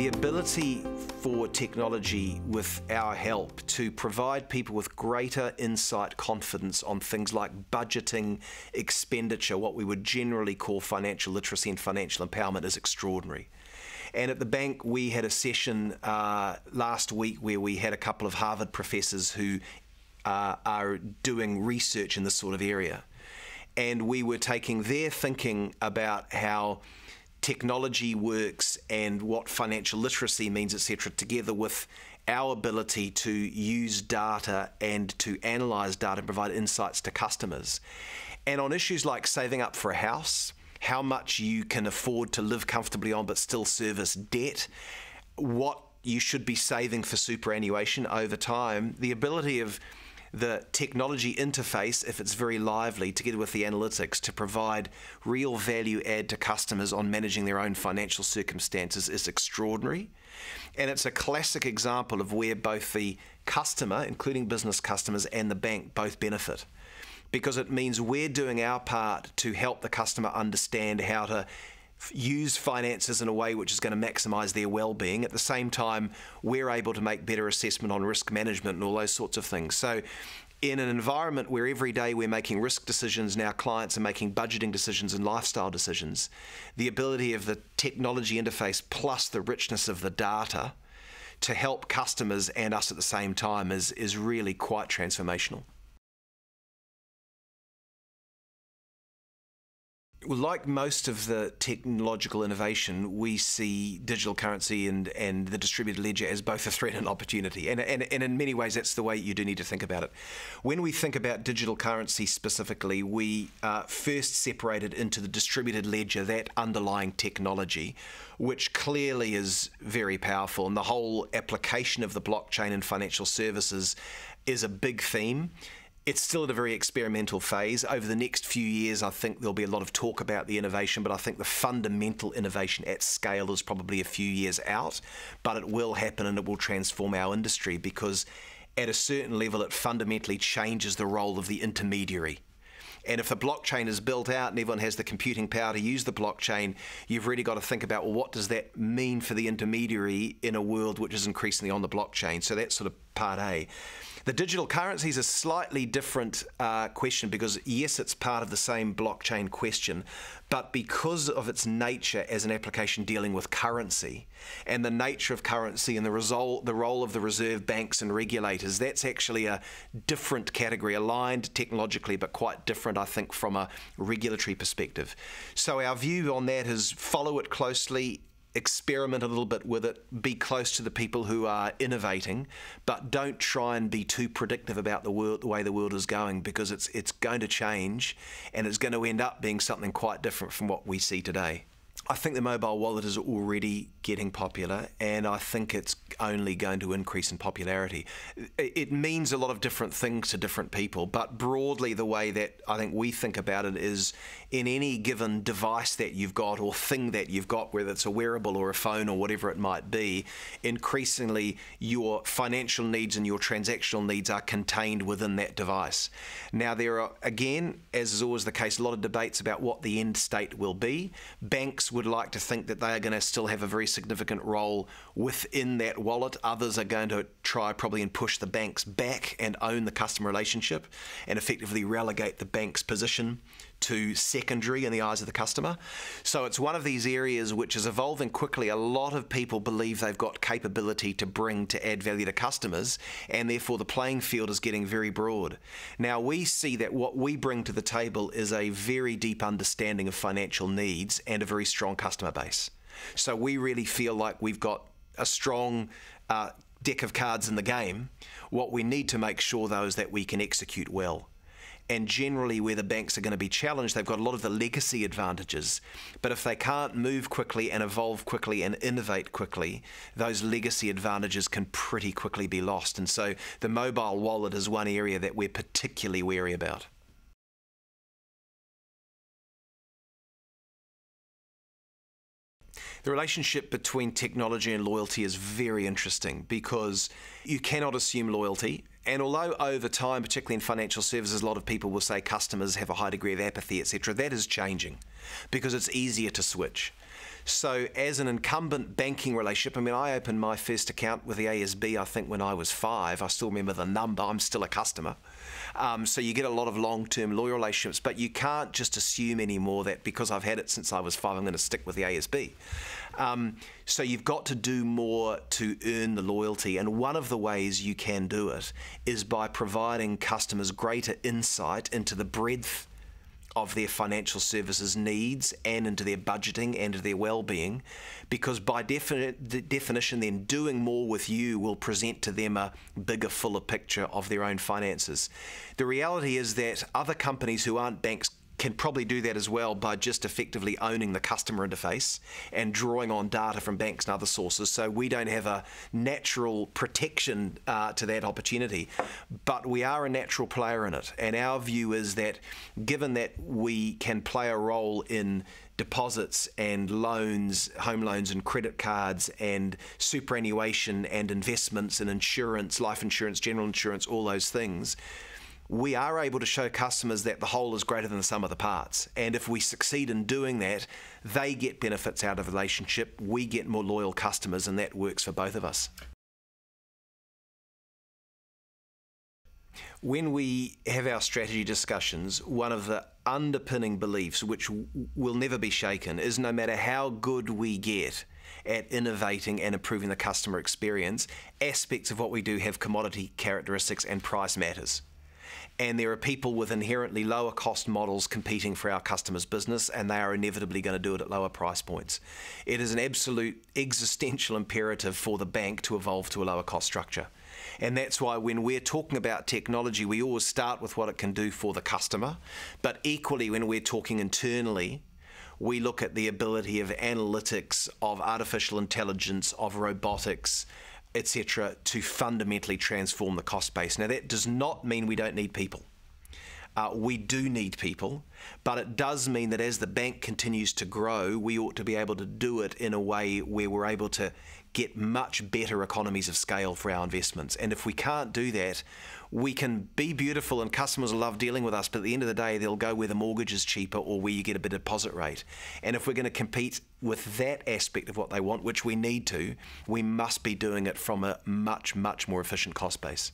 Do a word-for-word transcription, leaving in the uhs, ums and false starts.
The ability for technology, with our help, to provide people with greater insight, confidence on things like budgeting, expenditure, what we would generally call financial literacy and financial empowerment, is extraordinary. And at the bank, we had a session uh, last week where we had a couple of Harvard professors who uh, are doing research in this sort of area. And we were taking their thinking about how technology works and what financial literacy means, et cetera, together with our ability to use data and to analyze data and provide insights to customers. And on issues like saving up for a house, how much you can afford to live comfortably on but still service debt, what you should be saving for superannuation over time, the ability of the technology interface, if it's very lively, together with the analytics, to provide real value add to customers on managing their own financial circumstances is extraordinary. And it's a classic example of where both the customer, including business customers, and the bank both benefit, because it means we're doing our part to help the customer understand how to use finances in a way which is going to maximize their well-being. At the same time, we're able to make better assessment on risk management and all those sorts of things. So in an environment where every day we're making risk decisions and our clients are making budgeting decisions and lifestyle decisions, the ability of the technology interface plus the richness of the data to help customers and us at the same time is, is really quite transformational. Like most of the technological innovation, we see digital currency and, and the distributed ledger as both a threat and opportunity. And, and, and in many ways, that's the way you do need to think about it. When we think about digital currency specifically, we uh, first separated into the distributed ledger, that underlying technology, which clearly is very powerful. And the whole application of the blockchain in financial services is a big theme. It's still at a very experimental phase. Over the next few years, I think there'll be a lot of talk about the innovation, but I think the fundamental innovation at scale is probably a few years out, but it will happen and it will transform our industry, because at a certain level, it fundamentally changes the role of the intermediary. And if the blockchain is built out and everyone has the computing power to use the blockchain, you've really got to think about, well, what does that mean for the intermediary in a world which is increasingly on the blockchain? So that's sort of part A. The digital currency is a slightly different uh, question, because yes, it's part of the same blockchain question, but because of its nature as an application dealing with currency and the nature of currency and the, result, the role of the reserve banks and regulators, that's actually a different category, aligned technologically, but quite different, I think, from a regulatory perspective. So our view on that is follow it closely, experiment a little bit with it, be close to the people who are innovating, but don't try and be too predictive about the world, the way the world is going, because it's it's going to change and it's going to end up being something quite different from what we see today. I think the mobile wallet is already getting popular, and I think it's only going to increase in popularity. It means a lot of different things to different people, but broadly the way that I think we think about it is, in any given device that you've got or thing that you've got, whether it's a wearable or a phone or whatever it might be, increasingly your financial needs and your transactional needs are contained within that device. Now there are, again, as is always the case, a lot of debates about what the end state will be. Banks would like to think that they are going to still have a very significant role within that wallet. Others are going to try probably and push the banks back and own the customer relationship and effectively relegate the bank's position to secondary in the eyes of the customer. So it's one of these areas which is evolving quickly. A lot of people believe they've got capability to bring to add value to customers, and therefore the playing field is getting very broad. Now we see that what we bring to the table is a very deep understanding of financial needs and a very strong customer base. So we really feel like we've got a strong uh, deck of cards in the game. What we need to make sure, though, is that we can execute well. And generally where the banks are going to be challenged, they've got a lot of the legacy advantages. But if they can't move quickly and evolve quickly and innovate quickly, those legacy advantages can pretty quickly be lost. And so the mobile wallet is one area that we're particularly wary about. The relationship between technology and loyalty is very interesting, because you cannot assume loyalty. And although over time, particularly in financial services, a lot of people will say customers have a high degree of apathy, et cetera, that is changing because it's easier to switch. So as an incumbent banking relationship, I mean, I opened my first account with the A S B, I think, when I was five. I still remember the number. I'm still a customer. Um, so you get a lot of long-term loyal relationships, but you can't just assume anymore that because I've had it since I was five, I'm going to stick with the A S B. Um, so you've got to do more to earn the loyalty, and one of the ways you can do it is by providing customers greater insight into the breadth of their financial services needs and into their budgeting and to their well-being, because by defini the definition, then doing more with you will present to them a bigger, fuller picture of their own finances. The reality is that other companies who aren't banks can probably do that as well by just effectively owning the customer interface and drawing on data from banks and other sources. So we don't have a natural protection uh, to that opportunity, but we are a natural player in it. And our view is that given that we can play a role in deposits and loans, home loans and credit cards and superannuation and investments and insurance, life insurance, general insurance, all those things, we are able to show customers that the whole is greater than the sum of the parts. And if we succeed in doing that, they get benefits out of the relationship, we get more loyal customers, and that works for both of us. When we have our strategy discussions, one of the underpinning beliefs, which will never be shaken, is no matter how good we get at innovating and improving the customer experience, aspects of what we do have commodity characteristics and price matters. And there are people with inherently lower cost models competing for our customers' business, and they are inevitably going to do it at lower price points. It is an absolute existential imperative for the bank to evolve to a lower cost structure. And that's why when we're talking about technology, we always start with what it can do for the customer. But equally, when we're talking internally, we look at the ability of analytics, of artificial intelligence, of robotics, et cetera, to fundamentally transform the cost base. Now, that does not mean we don't need people. Uh, we do need people, but it does mean that as the bank continues to grow, we ought to be able to do it in a way where we're able to get much better economies of scale for our investments. And if we can't do that, we can be beautiful and customers will love dealing with us, but at the end of the day, they'll go where the mortgage is cheaper or where you get a better deposit rate. And if we're going to compete with that aspect of what they want, which we need to, we must be doing it from a much, much more efficient cost base.